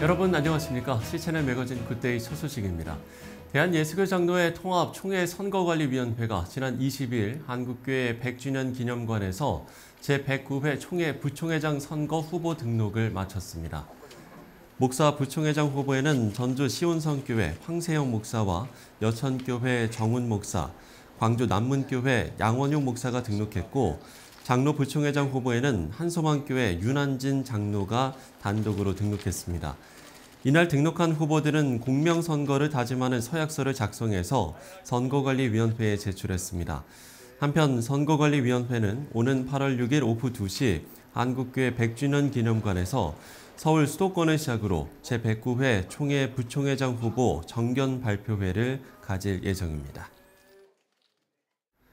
여러분 안녕하십니까? C채널 매거진 굿데이 첫 소식입니다. 대한예수교장로회 통합총회선거관리위원회가 지난 20일 한국교회 100주년 기념관에서 제109회 총회 부총회장 선거 후보 등록을 마쳤습니다. 목사 부총회장 후보에는 전주 시온성교회 황세영 목사와 여천교회 정운 목사, 광주 남문교회 양원용 목사가 등록했고 장로 부총회장 후보에는 한소망교회 윤한진 장로가 단독으로 등록했습니다. 이날 등록한 후보들은 공명선거를 다짐하는 서약서를 작성해서 선거관리위원회에 제출했습니다. 한편 선거관리위원회는 오는 8월 6일 오후 2시 한국교회 100주년 기념관에서 서울 수도권을 시작으로 제109회 총회 부총회장 후보 정견 발표회를 가질 예정입니다.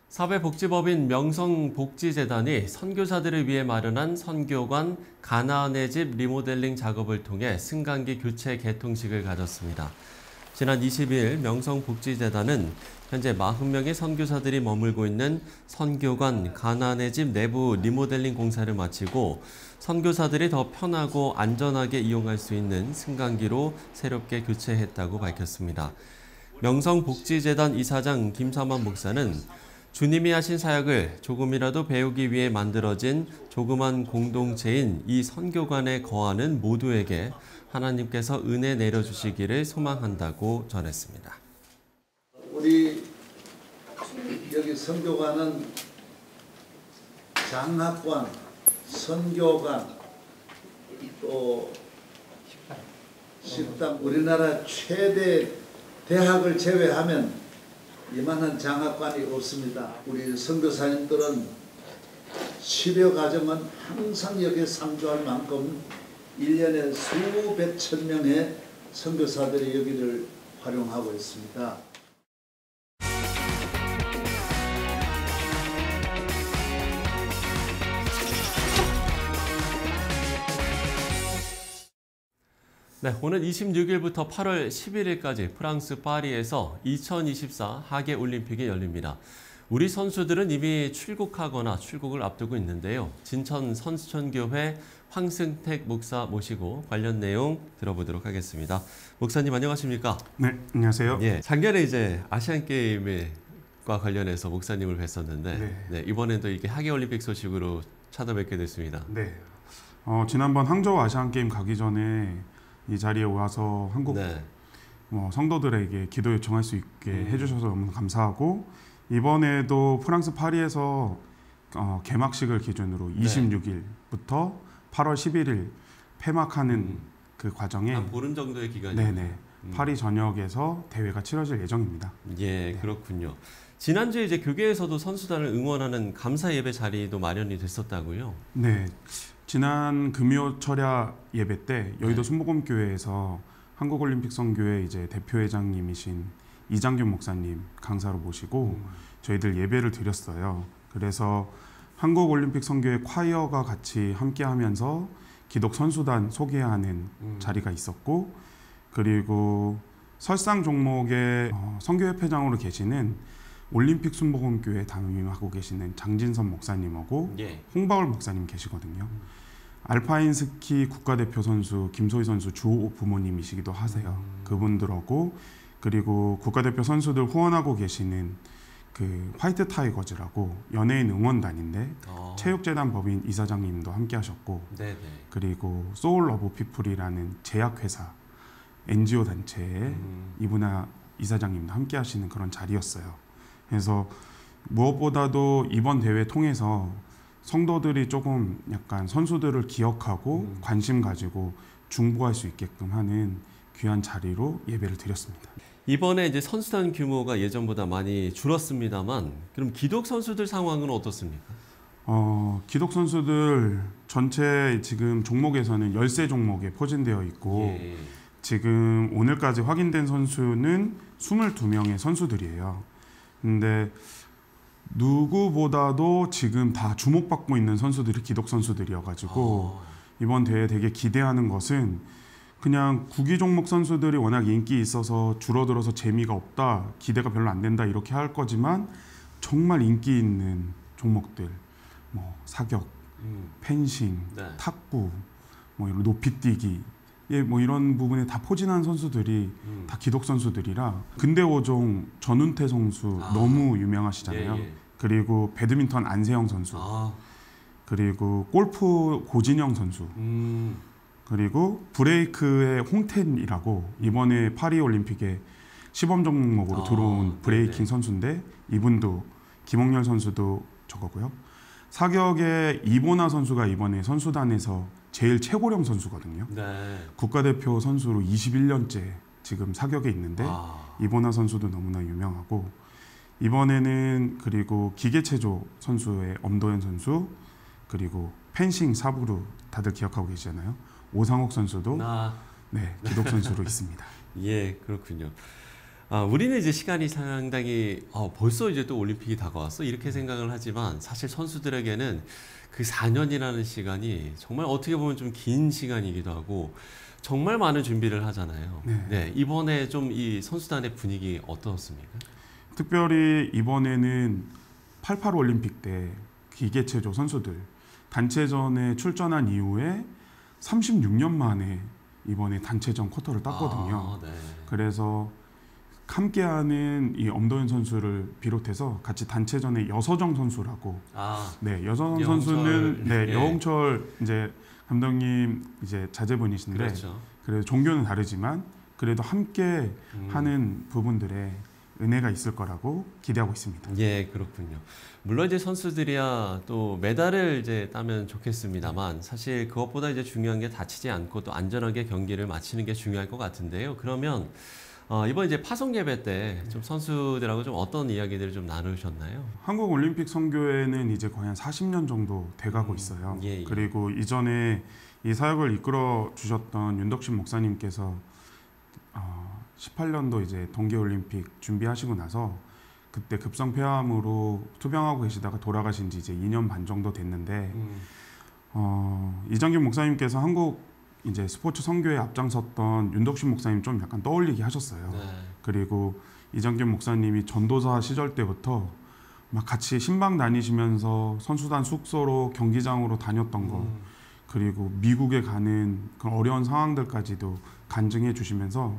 사회복지법인 명성복지재단이 선교사들을 위해 마련한 선교관 가나안의 집 리모델링 작업을 통해 승강기 교체 개통식을 가졌습니다. 지난 22일 명성복지재단은 현재 40명의 선교사들이 머물고 있는 선교관 가나안의 집 내부 리모델링 공사를 마치고 선교사들이 더 편하고 안전하게 이용할 수 있는 승강기로 새롭게 교체했다고 밝혔습니다. 명성복지재단 이사장 김삼환 목사는 주님이 하신 사역을 조금이라도 배우기 위해 만들어진 조그만 공동체인 이 선교관에 거하는 모두에게 하나님께서 은혜 내려주시기를 소망한다고 전했습니다. 우리 여기 선교관은 장학관, 선교관, 또 식당, 우리나라 최대 대학을 제외하면 이만한 장학관이 없습니다. 우리 선교사님들은 치료 과정은 항상 여기에 상주할 만큼 1년에 수백천 명의 선교사들이 여기를 활용하고 있습니다. 네, 오는 26일부터 8월 11일까지 프랑스 파리에서 2024 하계올림픽이 열립니다. 우리 선수들은 이미 출국하거나 출국을 앞두고 있는데요. 진천 선수촌교회 황승택 목사 모시고 관련 내용 들어보도록 하겠습니다. 목사님 안녕하십니까? 네, 안녕하세요. 예, 작년에 이제 아시안게임과 관련해서 목사님을 뵀었는데 네, 이번에도 이게 하계올림픽 소식으로 찾아뵙게 됐습니다. 네, 지난번 항저우 아시안게임 가기 전에 이 자리에 와서 한국 성도들에게 기도 요청할 수 있게 해주셔서 너무 감사하고 이번에도 프랑스 파리에서 개막식을 기준으로 26일부터 8월 11일 폐막하는 그 과정에 한 보름 정도의 기간이 파리 전역에서 대회가 치러질 예정입니다. 예, 네. 그렇군요. 지난주에 이제 교계에서도 선수단을 응원하는 감사 예배 자리도 마련이 됐었다고요? 네. 지난 금요 철야 예배 때 여의도 순복음교회에서 한국올림픽 선교회 이제 대표회장님이신 이장균 목사님 강사로 모시고 저희들 예배를 드렸어요. 그래서 한국올림픽 선교회 콰이어가 같이 함께하면서 기독 선수단 소개하는 자리가 있었고 그리고 설상 종목의 선교협회장으로 계시는 올림픽 순복음교회 담임하고 계시는 장진선 목사님하고 홍바울 목사님 계시거든요. 알파인 스키 국가대표 선수 김소희 선수 주 부모님이시기도 하세요. 그분들하고 그리고 국가대표 선수들 후원하고 계시는 그 화이트 타이거즈라고 연예인 응원단인데 체육재단 법인 이사장님도 함께 하셨고 그리고 소울 러브 피플이라는 제약회사 NGO 단체의 이보나 이사장님도 함께 하시는 그런 자리였어요. 그래서 무엇보다도 이번 대회 통해서 성도들이 조금 약간 선수들을 기억하고 관심 가지고 중보할 수 있게끔 하는 귀한 자리로 예배를 드렸습니다. 이번에 이제 선수단 규모가 예전보다 많이 줄었습니다만 그럼 기독 선수들 상황은 어떻습니까? 기독 선수들 전체 지금 종목에서는 13 종목에 포진되어 있고 지금 오늘까지 확인된 선수는 22명의 선수들이에요. 근데 누구보다도 지금 다 주목받고 있는 선수들이 기독 선수들이어가지고 이번 대회에 되게 기대하는 것은 그냥 구기 종목 선수들이 워낙 인기 있어서 줄어들어서 재미가 없다, 기대가 별로 안 된다 이렇게 할 거지만 정말 인기 있는 종목들 뭐 사격, 펜싱, 탁구, 뭐 이런 높이뛰기 예, 뭐 이런 부분에 다 포진한 선수들이 다 기독 선수들이라. 근대오종 전운태 선수 너무 유명하시잖아요. 예, 예. 그리고 배드민턴 안세영 선수, 그리고 골프 고진영 선수, 그리고 브레이크의 홍텐이라고 이번에 파리올림픽에 시범 종목으로 들어온 브레이킹 네네. 선수인데 이분도 김홍열 선수도 저거고요. 사격의 이보나 선수가 이번에 선수단에서 제일 최고령 선수거든요. 네. 국가대표 선수로 21년째 지금 사격에 있는데 이보나 선수도 너무나 유명하고, 이번에는 그리고 기계체조 선수의 엄도현 선수, 그리고 펜싱 사부르 다들 기억하고 계시잖아요. 오상욱 선수도 네, 기독 선수로 있습니다. 예, 그렇군요. 아, 우리는 이제 시간이 상당히 벌써 이제 또 올림픽이 다가왔어 이렇게 생각을 하지만 사실 선수들에게는 그 4년이라는 시간이 정말 어떻게 보면 좀 긴 시간이기도 하고 정말 많은 준비를 하잖아요. 네, 네, 이번에 좀 이 선수단의 분위기 어떻습니까? 특별히 이번에는 88 올림픽 때 기계체조 선수들 단체전에 출전한 이후에 36년 만에 이번에 단체전 쿼터를 땄거든요. 네. 그래서 함께하는 이 엄도현 선수를 비롯해서 같이 단체전에 여서정 선수라고. 네, 여서정 선수는 네, 여홍철 이제 감독님 이제 자제분이신데 그렇죠. 그래도 종교는 다르지만 그래도 함께 하는 부분들에 은혜가 있을 거라고 기대하고 있습니다. 예, 그렇군요. 물론 이제 선수들이야 또 메달을 이제 따면 좋겠습니다만 사실 그것보다 이제 중요한 게 다치지 않고 또 안전하게 경기를 마치는 게 중요할 것 같은데요. 그러면 이번 이제 파송 예배 때 좀 선수들하고 좀 어떤 이야기들을 좀 나누셨나요? 한국올림픽 선교회는 이제 거의 한 40년 정도 돼가고 있어요. 예, 예. 그리고 이전에 이 사역을 이끌어 주셨던 윤덕신 목사님께서 18년도 이제 동계올림픽 준비하시고 나서 그때 급성폐암으로 투병하고 계시다가 돌아가신 지 이제 2년 반 정도 됐는데 이장균 목사님께서 한국 이제 스포츠 선교에 앞장섰던 윤덕신 목사님 좀 약간 떠올리게 하셨어요. 네. 그리고 이장균 목사님이 전도사 시절 때부터 막 같이 신방 다니시면서 선수단 숙소로 경기장으로 다녔던 거 그리고 미국에 가는 그 어려운 상황들까지도 간증해 주시면서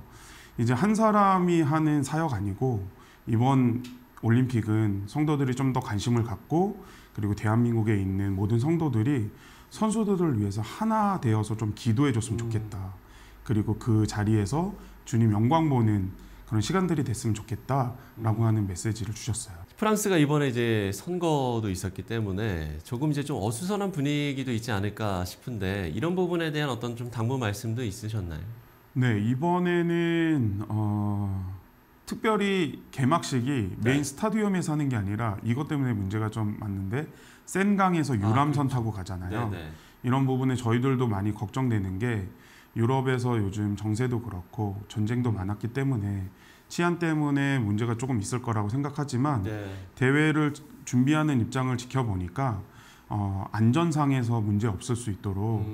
이제 한 사람이 하는 사역 아니고 이번 올림픽은 성도들이 좀 더 관심을 갖고 그리고 대한민국에 있는 모든 성도들이 선수들을 위해서 하나 되어서 좀 기도해 줬으면 좋겠다. 그리고 그 자리에서 주님 영광 보는 그런 시간들이 됐으면 좋겠다라고 하는 메시지를 주셨어요. 프랑스가 이번에 이제 선거도 있었기 때문에 조금 이제 좀 어수선한 분위기도 있지 않을까 싶은데 이런 부분에 대한 어떤 좀 당부 말씀도 있으셨나요? 네, 이번에는 특별히 개막식이 네. 메인 스타디움에서 하는 게 아니라 이것 때문에 문제가 좀 많은데 센강에서 유람선 타고 가잖아요. 네네. 이런 부분에 저희들도 많이 걱정되는 게 유럽에서 요즘 정세도 그렇고 전쟁도 많았기 때문에 치안 때문에 문제가 조금 있을 거라고 생각하지만 네. 대회를 준비하는 입장을 지켜보니까 안전상에서 문제 없을 수 있도록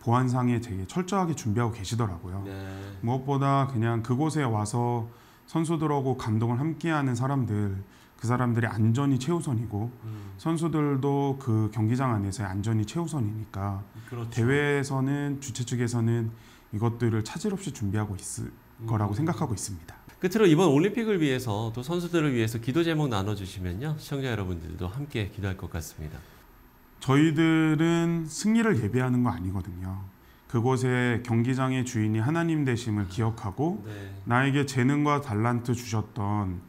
보안상에 되게 철저하게 준비하고 계시더라고요. 네. 무엇보다 그냥 그곳에 와서 선수들하고 감독을 함께하는 사람들, 그 사람들의 안전이 최우선이고 선수들도 그 경기장 안에서의 안전이 최우선이니까 그렇죠. 대회에서는 주최 측에서는 이것들을 차질 없이 준비하고 있을 거라고 생각하고 있습니다. 끝으로 이번 올림픽을 위해서 또 선수들을 위해서 기도 제목 나눠주시면요. 시청자 여러분들도 함께 기도할 것 같습니다. 저희들은 승리를 예배하는 거 아니거든요. 그곳에 경기장의 주인이 하나님 되심을 기억하고 네. 나에게 재능과 달란트 주셨던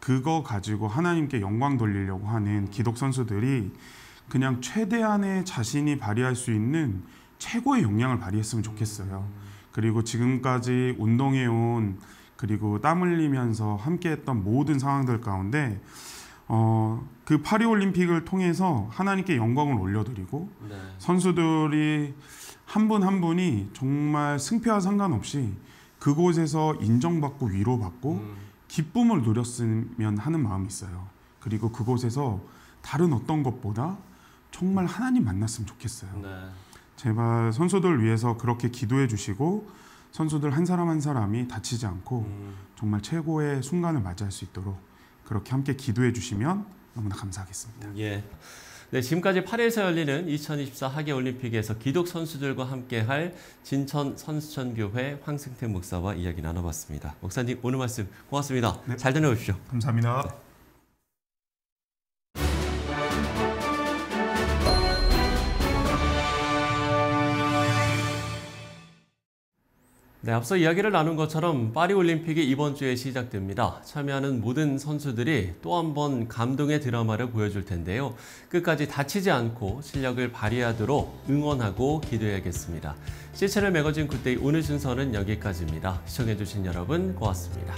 그거 가지고 하나님께 영광 돌리려고 하는 기독 선수들이 그냥 최대한의 자신이 발휘할 수 있는 최고의 역량을 발휘했으면 좋겠어요. 그리고 지금까지 운동해온 그리고 땀 흘리면서 함께했던 모든 상황들 가운데 그 파리올림픽을 통해서 하나님께 영광을 올려드리고 네. 선수들이 한 분 한 분이 정말 승패와 상관없이 그곳에서 인정받고 위로받고 기쁨을 누렸으면 하는 마음이 있어요. 그리고 그곳에서 다른 어떤 것보다 정말 하나님 만났으면 좋겠어요. 네. 제발 선수들 위해서 그렇게 기도해 주시고 선수들 한 사람 한 사람이 다치지 않고 정말 최고의 순간을 맞이할 수 있도록 그렇게 함께 기도해 주시면 너무나 감사하겠습니다. 예. 네, 지금까지 파리에서 열리는 2024 하계올림픽에서 기독 선수들과 함께할 진천 선수촌교회 황승택 목사와 이야기 나눠봤습니다. 목사님 오늘 말씀 고맙습니다. 네. 잘 다녀오십시오. 감사합니다. 네. 네, 앞서 이야기를 나눈 것처럼 파리올림픽이 이번 주에 시작됩니다. 참여하는 모든 선수들이 또 한 번 감동의 드라마를 보여줄 텐데요. 끝까지 다치지 않고 실력을 발휘하도록 응원하고 기도해야겠습니다. C채널 매거진 굿데이 오늘 순서는 여기까지입니다. 시청해주신 여러분 고맙습니다.